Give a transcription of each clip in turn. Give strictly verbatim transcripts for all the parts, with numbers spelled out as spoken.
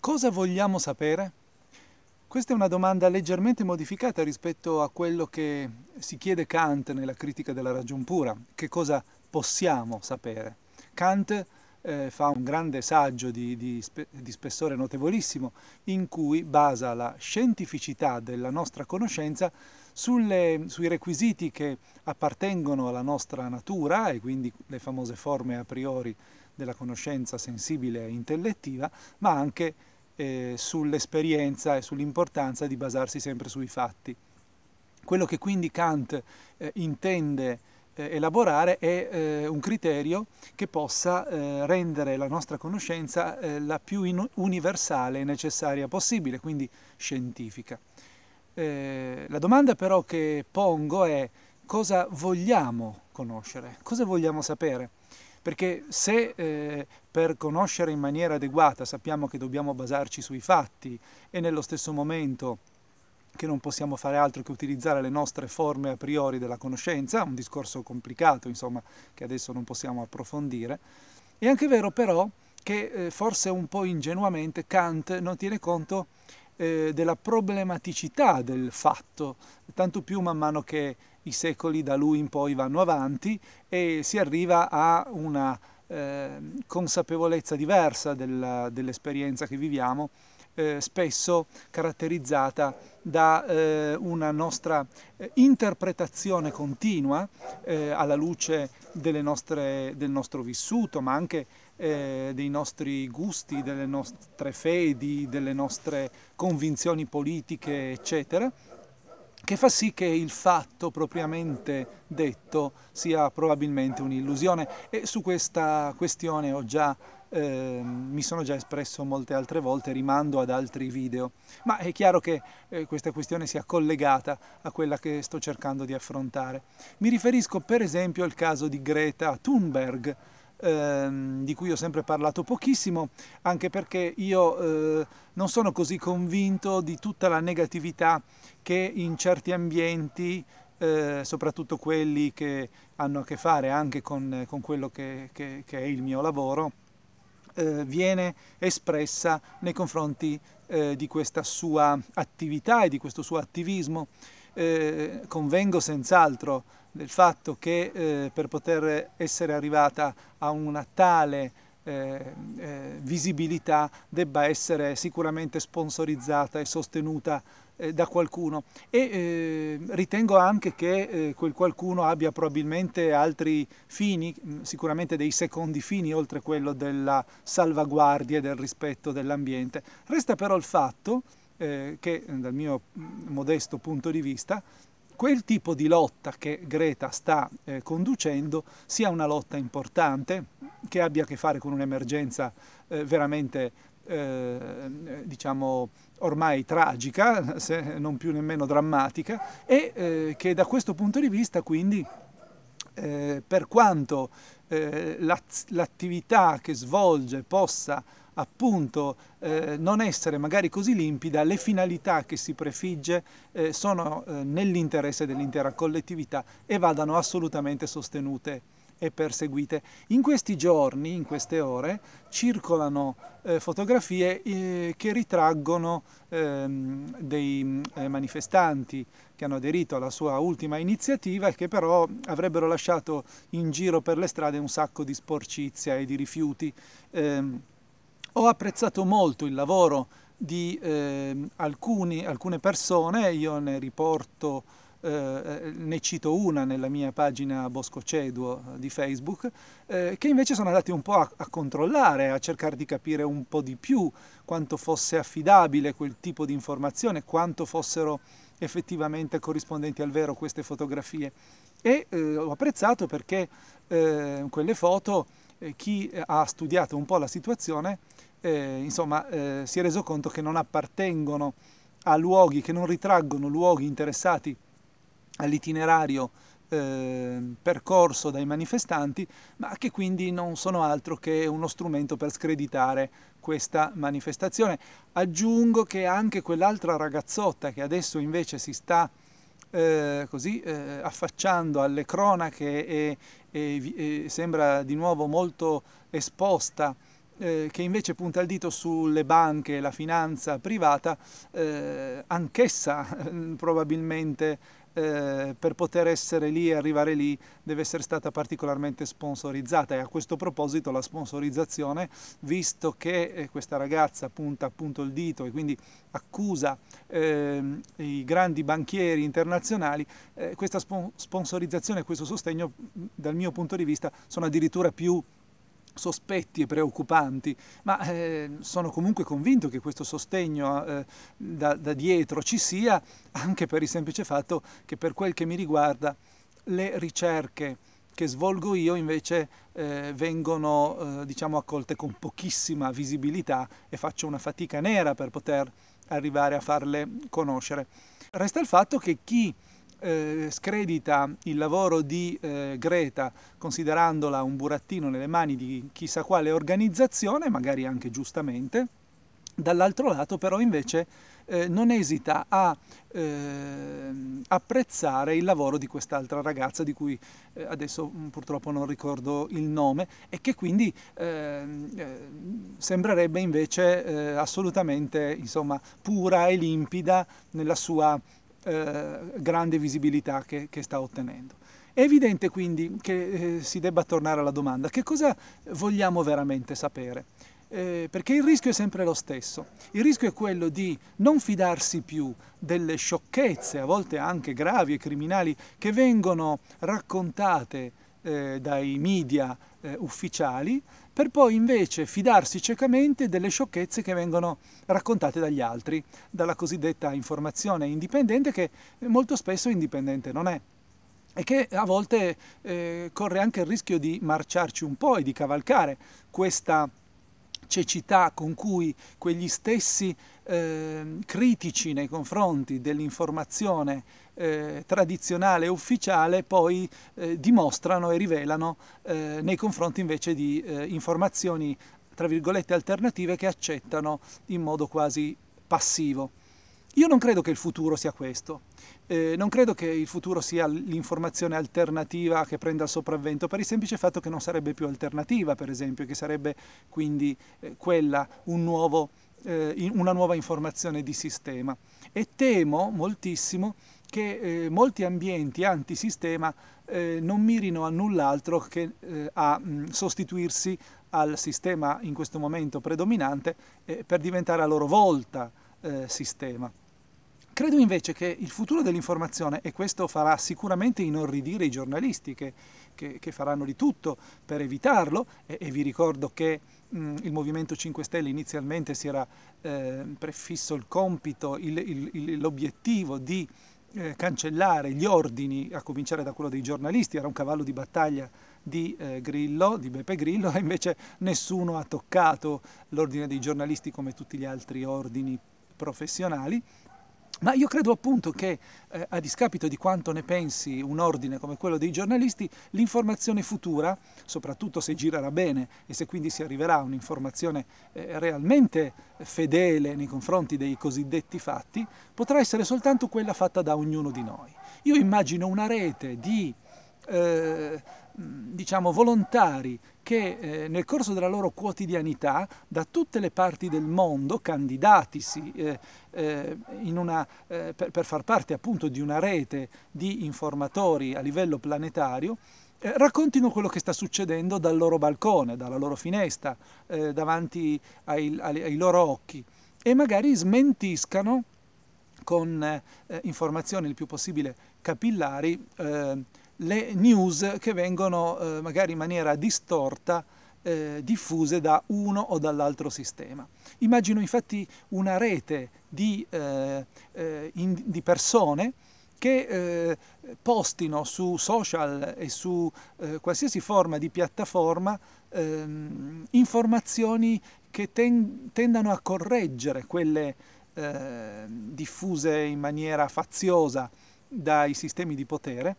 Cosa vogliamo sapere? Questa è una domanda leggermente modificata rispetto a quello che si chiede Kant nella Critica della ragion pura. Che cosa possiamo sapere? Kant eh, fa un grande saggio di, di, di spessore notevolissimo in cui basa la scientificità della nostra conoscenza sulle, sui requisiti che appartengono alla nostra natura e quindi le famose forme a priori della conoscenza sensibile e intellettiva, ma anche sull'esperienza e sull'importanza di basarsi sempre sui fatti. Quello che quindi Kant eh, intende eh, elaborare è eh, un criterio che possa eh, rendere la nostra conoscenza eh, la più universale e necessaria possibile, quindi scientifica. Eh, la domanda però che pongo è: cosa vogliamo conoscere? Cosa vogliamo sapere? Perché se eh, per conoscere in maniera adeguata sappiamo che dobbiamo basarci sui fatti e nello stesso momento che non possiamo fare altro che utilizzare le nostre forme a priori della conoscenza, un discorso complicato, insomma, che adesso non possiamo approfondire, è anche vero però che eh, forse un po' ingenuamente Kant non tiene conto eh, della problematicità del fatto, tanto più man mano che i secoli da lui in poi vanno avanti e si arriva a una eh, consapevolezza diversa dell'esperienza dell che viviamo, eh, spesso caratterizzata da eh, una nostra interpretazione continua eh, alla luce delle nostre, del nostro vissuto, ma anche eh, dei nostri gusti, delle nostre fedi, delle nostre convinzioni politiche, eccetera, che fa sì che il fatto propriamente detto sia probabilmente un'illusione. E su questa questione ho già, eh, mi sono già espresso molte altre volte, rimando ad altri video, ma è chiaro che eh, questa questione sia collegata a quella che sto cercando di affrontare. Mi riferisco per esempio al caso di Greta Thunberg, di cui ho sempre parlato pochissimo, anche perché io eh, non sono così convinto di tutta la negatività che in certi ambienti, eh, soprattutto quelli che hanno a che fare anche con, con quello che, che, che è il mio lavoro, eh, viene espressa nei confronti eh, di questa sua attività e di questo suo attivismo. Eh, convengo senz'altro del fatto che eh, per poter essere arrivata a una tale eh, eh, visibilità debba essere sicuramente sponsorizzata e sostenuta eh, da qualcuno, e eh, ritengo anche che eh, quel qualcuno abbia probabilmente altri fini, sicuramente dei secondi fini oltre quello della salvaguardia e del rispetto dell'ambiente. Resta però il fatto eh, che, dal mio modesto punto di vista, quel tipo di lotta che Greta sta eh, conducendo sia una lotta importante, che abbia a che fare con un'emergenza eh, veramente, eh, diciamo, ormai tragica, se non più nemmeno drammatica, e eh, che da questo punto di vista, quindi, eh, per quanto eh, l'attività che svolge possa appunto eh, non essere magari così limpida, le finalità che si prefigge eh, sono eh, nell'interesse dell'intera collettività e vadano assolutamente sostenute e perseguite. In questi giorni, in queste ore, circolano eh, fotografie eh, che ritraggono eh, dei eh, manifestanti che hanno aderito alla sua ultima iniziativa e che però avrebbero lasciato in giro per le strade un sacco di sporcizia e di rifiuti. Eh, Ho apprezzato molto il lavoro di eh, alcuni, alcune persone, io ne riporto, eh, ne cito una nella mia pagina Bosco Ceduo di Facebook, eh, che invece sono andati un po' a, a controllare, a cercare di capire un po' di più quanto fosse affidabile quel tipo di informazione, quanto fossero effettivamente corrispondenti al vero queste fotografie. E eh, ho apprezzato perché eh, quelle foto, eh, chi ha studiato un po' la situazione, Eh, insomma, eh, si è reso conto che non appartengono a luoghi, che non ritraggono luoghi interessati all'itinerario eh, percorso dai manifestanti, ma che quindi non sono altro che uno strumento per screditare questa manifestazione. Aggiungo che anche quell'altra ragazzotta che adesso invece si sta eh, così eh, affacciando alle cronache e, e, e sembra di nuovo molto esposta eh, che invece punta il dito sulle banche e la finanza privata, eh, anch'essa eh, probabilmente eh, per poter essere lì e arrivare lì deve essere stata particolarmente sponsorizzata. E a questo proposito la sponsorizzazione, visto che eh, questa ragazza punta appunto il dito e quindi accusa eh, i grandi banchieri internazionali, eh, questa sp- sponsorizzazione e questo sostegno dal mio punto di vista sono addirittura più sospetti e preoccupanti, ma eh, sono comunque convinto che questo sostegno eh, da, da dietro ci sia, anche per il semplice fatto che, per quel che mi riguarda, le ricerche che svolgo io invece eh, vengono eh, diciamo accolte con pochissima visibilità e faccio una fatica nera per poter arrivare a farle conoscere. Resta il fatto che chi Eh, scredita il lavoro di eh, Greta, considerandola un burattino nelle mani di chissà quale organizzazione, magari anche giustamente, dall'altro lato però invece eh, non esita a eh, apprezzare il lavoro di quest'altra ragazza, di cui eh, adesso purtroppo non ricordo il nome, e che quindi eh, sembrerebbe invece eh, assolutamente, insomma, pura e limpida nella sua Eh, grande visibilità che, che sta ottenendo. È evidente quindi che eh, si debba tornare alla domanda: che cosa vogliamo veramente sapere? Eh, perché il rischio è sempre lo stesso. Il rischio è quello di non fidarsi più delle sciocchezze, a volte anche gravi e criminali, che vengono raccontate eh, dai media eh, ufficiali, per poi invece fidarsi ciecamente delle sciocchezze che vengono raccontate dagli altri, dalla cosiddetta informazione indipendente, che molto spesso indipendente non è, e che a volte eh, corre anche il rischio di marciarci un po' e di cavalcare questa cecità con cui quegli stessi eh, critici nei confronti dell'informazione eh, tradizionale e ufficiale poi eh, dimostrano e rivelano eh, nei confronti invece di eh, informazioni, tra virgolette, alternative, che accettano in modo quasi passivo. Io non credo che il futuro sia questo, eh, non credo che il futuro sia l'informazione alternativa che prenda il sopravvento, per il semplice fatto che non sarebbe più alternativa, per esempio, che sarebbe quindi eh, quella un nuovo, eh, una nuova informazione di sistema. E temo moltissimo che eh, molti ambienti antisistema eh, non mirino a null'altro che eh, a mh, sostituirsi al sistema in questo momento predominante eh, per diventare a loro volta eh, sistema. Credo invece che il futuro dell'informazione, e questo farà sicuramente inorridire i giornalisti che, che, che faranno di tutto per evitarlo, e, e vi ricordo che mh, il Movimento cinque Stelle inizialmente si era eh, prefisso il compito, l'obiettivo di eh, cancellare gli ordini, a cominciare da quello dei giornalisti. Era un cavallo di battaglia di eh, Grillo, di Beppe Grillo, e invece nessuno ha toccato l'ordine dei giornalisti, come tutti gli altri ordini professionali. Ma io credo appunto che, eh, a discapito di quanto ne pensi un ordine come quello dei giornalisti, l'informazione futura, soprattutto se girerà bene e se quindi si arriverà a un'informazione eh, realmente fedele nei confronti dei cosiddetti fatti, potrà essere soltanto quella fatta da ognuno di noi. Io immagino una rete di eh, diciamo volontari che eh, nel corso della loro quotidianità, da tutte le parti del mondo, candidatisi eh, eh, in una, eh, per, per far parte appunto di una rete di informatori a livello planetario, eh, raccontino quello che sta succedendo dal loro balcone, dalla loro finestra, eh, davanti ai, ai, ai loro occhi, e magari smentiscano con eh, informazioni il più possibile capillari eh, le news che vengono eh, magari in maniera distorta eh, diffuse da uno o dall'altro sistema. Immagino infatti una rete di, eh, eh, in, di persone che eh, postino su social e su eh, qualsiasi forma di piattaforma eh, informazioni che ten- tendano a correggere quelle eh, diffuse in maniera faziosa dai sistemi di potere,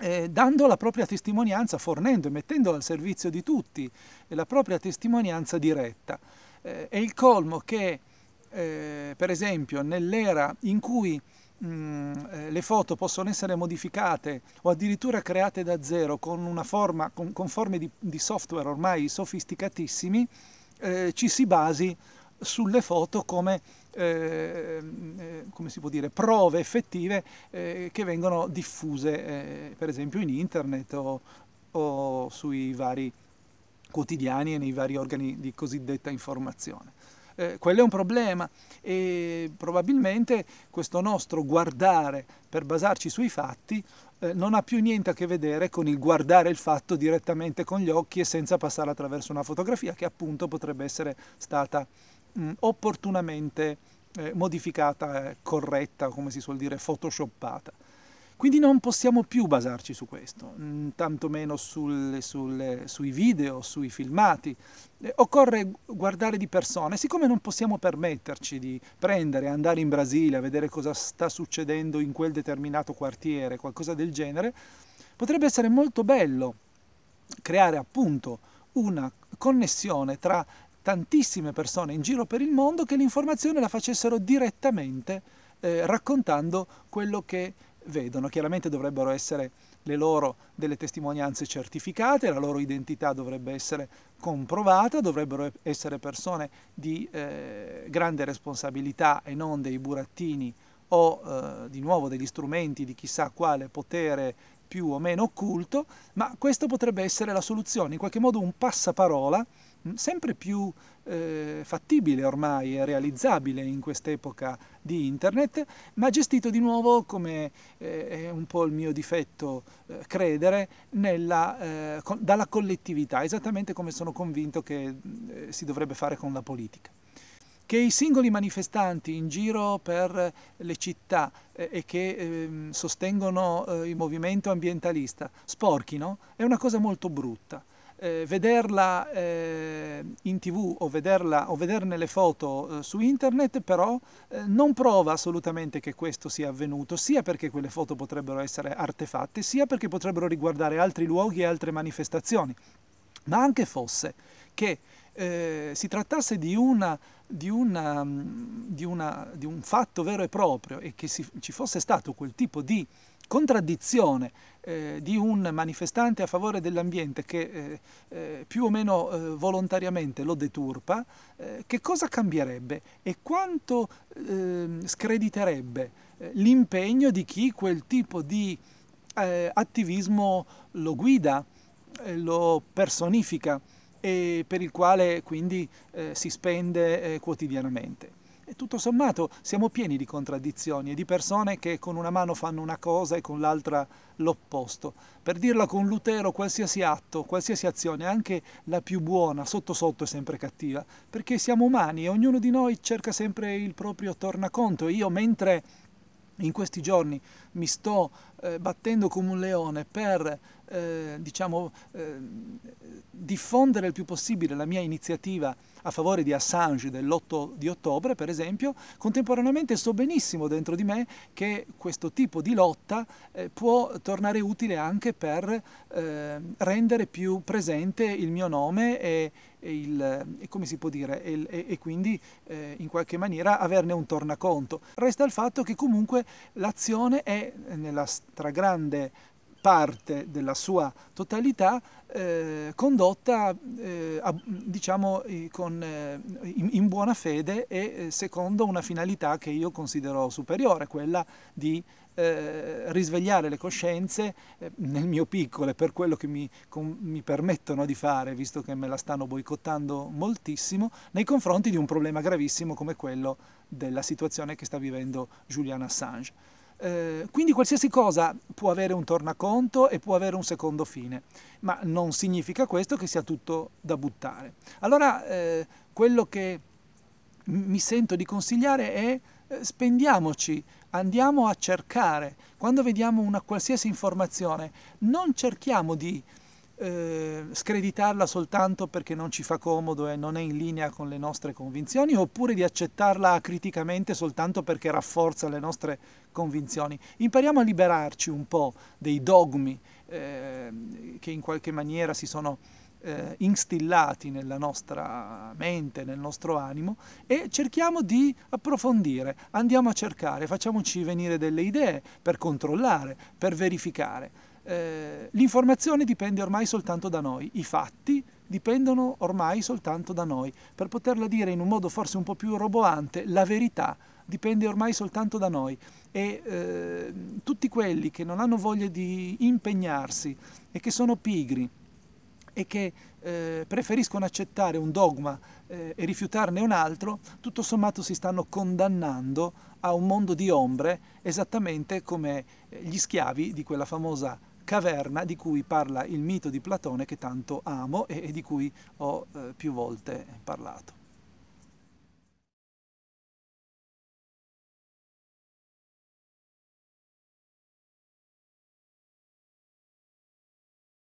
Eh, dando la propria testimonianza, fornendo e mettendo al servizio di tutti la propria testimonianza diretta. Eh, è il colmo che, eh, per esempio, nell'era in cui mh, eh, le foto possono essere modificate o addirittura create da zero con, una forma, con, con forme di, di software ormai sofisticatissimi, eh, ci si basi sulle foto come, eh, come si può dire, prove effettive eh, che vengono diffuse eh, per esempio in internet o, o sui vari quotidiani e nei vari organi di cosiddetta informazione. Eh, quello è un problema e probabilmente questo nostro guardare per basarci sui fatti eh, non ha più niente a che vedere con il guardare il fatto direttamente con gli occhi e senza passare attraverso una fotografia che appunto potrebbe essere stata mh, opportunamente eh, modificata, eh, corretta, come si suol dire, photoshoppata. Quindi non possiamo più basarci su questo, mh, tantomeno sul, sul, sui video, sui filmati. Occorre guardare di persona, e siccome non possiamo permetterci di prendere, andare in Brasile a vedere cosa sta succedendo in quel determinato quartiere, qualcosa del genere, potrebbe essere molto bello creare appunto una connessione tra tantissime persone in giro per il mondo che l'informazione la facessero direttamente eh, raccontando quello che vedono. Chiaramente dovrebbero essere le loro delle testimonianze certificate, la loro identità dovrebbe essere comprovata, dovrebbero essere persone di eh, grande responsabilità e non dei burattini o eh, di nuovo degli strumenti di chissà quale potere più o meno occulto, ma questo potrebbe essere la soluzione, in qualche modo un passaparola sempre più eh, fattibile ormai e realizzabile in quest'epoca di internet, ma gestito di nuovo, come eh, è un po' il mio difetto eh, credere, nella, eh, con, dalla collettività, esattamente come sono convinto che eh, si dovrebbe fare con la politica. Che i singoli manifestanti in giro per le città eh, e che eh, sostengono eh, il movimento ambientalista sporchino è una cosa molto brutta. Eh, vederla eh, in tv o, vederla, o vederne le foto eh, su internet però eh, non prova assolutamente che questo sia avvenuto, sia perché quelle foto potrebbero essere artefatte, sia perché potrebbero riguardare altri luoghi e altre manifestazioni. Ma anche fosse che eh, si trattasse di una Di, una, di, una, di un fatto vero e proprio e che si, ci fosse stato quel tipo di contraddizione eh, di un manifestante a favore dell'ambiente che eh, eh, più o meno eh, volontariamente lo deturpa, eh, che cosa cambierebbe e quanto eh, screditerebbe eh, l'impegno di chi quel tipo di eh, attivismo lo guida, eh, lo personifica, e per il quale quindi eh, si spende eh, quotidianamente. E tutto sommato siamo pieni di contraddizioni e di persone che con una mano fanno una cosa e con l'altra l'opposto. Per dirla con Lutero, qualsiasi atto, qualsiasi azione, anche la più buona, sotto sotto è sempre cattiva, perché siamo umani e ognuno di noi cerca sempre il proprio tornaconto. Io, mentre in questi giorni mi sto eh, battendo come un leone per eh, diciamo, eh, diffondere il più possibile la mia iniziativa a favore di Assange dell'otto di ottobre, per esempio, contemporaneamente so benissimo dentro di me che questo tipo di lotta eh, può tornare utile anche per eh, rendere più presente il mio nome e, e, il, e come si può dire, e, e, e quindi eh, in qualche maniera averne un tornaconto. Resta il fatto che comunque l'azione è, nella stragrande parte della sua totalità, eh, condotta eh, a, diciamo, con, eh, in, in buona fede e eh, secondo una finalità che io considero superiore, quella di eh, risvegliare le coscienze eh, nel mio piccolo, per quello che mi, con, mi permettono di fare, visto che me la stanno boicottando moltissimo, nei confronti di un problema gravissimo come quello della situazione che sta vivendo Julian Assange. Eh, quindi qualsiasi cosa può avere un tornaconto e può avere un secondo fine, ma non significa questo che sia tutto da buttare. Allora eh, quello che mi sento di consigliare è eh, spendiamoci, andiamo a cercare, quando vediamo una qualsiasi informazione, non cerchiamo di eh, screditarla soltanto perché non ci fa comodo e non è in linea con le nostre convinzioni, oppure di accettarla acriticamente soltanto perché rafforza le nostre convinzioni. Convinzioni. Impariamo a liberarci un po' dei dogmi eh, che in qualche maniera si sono eh, instillati nella nostra mente, nel nostro animo, e cerchiamo di approfondire, andiamo a cercare, facciamoci venire delle idee per controllare, per verificare. Eh, l'informazione dipende ormai soltanto da noi, i fatti dipendono ormai soltanto da noi. Per poterla dire in un modo forse un po' più roboante, la verità dipende ormai soltanto da noi e eh, tutti quelli che non hanno voglia di impegnarsi e che sono pigri e che eh, preferiscono accettare un dogma eh, e rifiutarne un altro, tutto sommato si stanno condannando a un mondo di ombre, esattamente come gli schiavi di quella famosa caverna di cui parla il mito di Platone che tanto amo e, e di cui ho eh, più volte parlato.